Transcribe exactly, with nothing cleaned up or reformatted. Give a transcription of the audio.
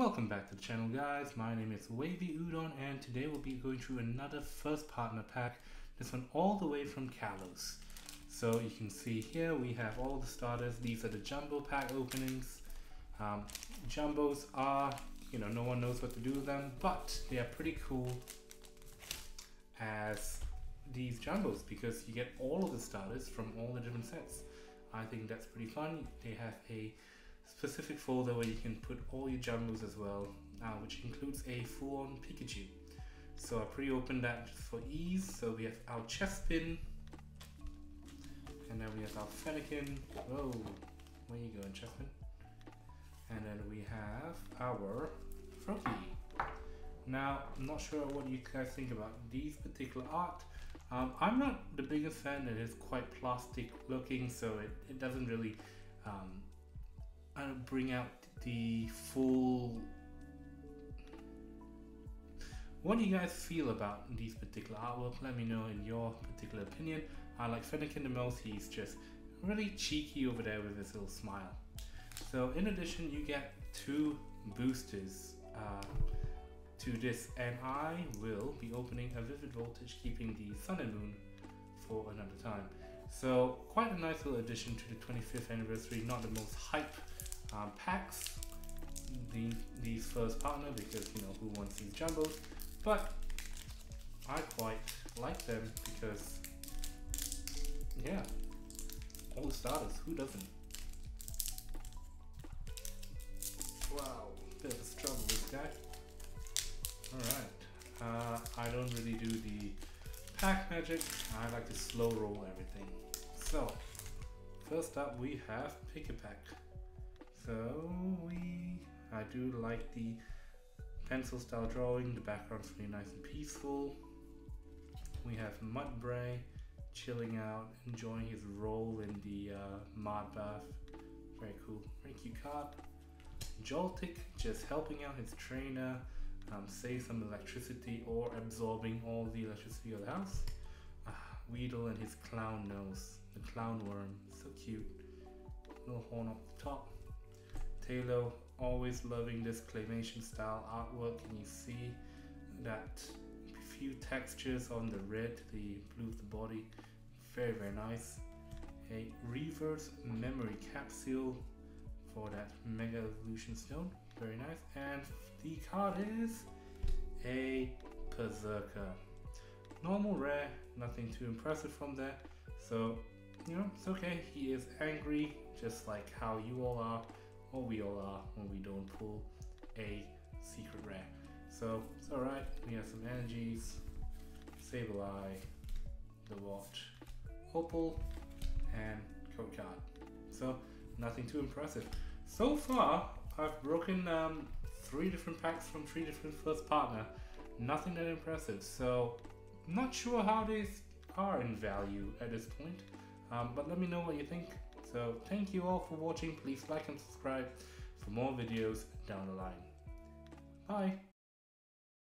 Welcome back to the channel, guys. My name is Wavy Udon, and today we'll be going through another first partner pack, this one all the way from Kalos. So you can see here we have all the starters. These are the jumbo pack openings. Um, jumbos are, you know, no one knows what to do with them, but they are pretty cool as these jumbos because you get all of the starters from all the different sets. I think that's pretty fun. They have a specific folder where you can put all your jumbos as well, uh, which includes a full-on Pikachu. So I pre-opened that just for ease. So we have our Chespin, and then we have our Fennekin. Whoa, where you going, Chespin? And then we have our Froakie. Now, I'm not sure what you guys think about these particular art. Um, I'm not the biggest fan. It is quite plastic looking, so it, it doesn't really um, bring out the full. What do you guys feel about these particular artwork? Let me know in your particular opinion. I like Fennekin the most. He's just really cheeky over there with his little smile. So in addition, you get two boosters uh, to this, and I will be opening a Vivid Voltage, keeping the Sun and Moon for another time. So quite a nice little addition to the twenty-fifth anniversary. Not the most hype um, packs, these, these first partner, because you know who wants these jumbos, but I quite like them because yeah, all the starters, who doesn't? Wow, bit of a struggle with that. Alright, uh, I don't really do the pack magic, I like to slow roll everything. So, first up we have Pick-a-Pack. So, we, I do like the pencil style drawing, the background's really nice and peaceful. We have Mudbray, chilling out, enjoying his role in the uh, mud bath. Very cool, very cute card. Joltik, just helping out his trainer, um, save some electricity or absorbing all the electricity of the house. Uh, Weedle and his clown nose, the clown worm, so cute. Little horn off the top. Taylor, always loving this claymation style artwork. Can you see that few textures on the red, the blue of the body? Very, very nice. A reverse memory capsule for that mega evolution stone, very nice. And the card is a Berserker, normal rare, nothing too impressive from there. So you know, it's okay. He is angry, just like how you all are, or we all are, when we don't pull a secret rare. So it's alright. We have some energies, Sableye, the watch, Opal, and code card. So nothing too impressive. So far, I've broken um, three different packs from three different first partner. Nothing that impressive. So not sure how these are in value at this point. Um, but let me know what you think. So thank you all for watching. Please like and subscribe for more videos down the line. Bye.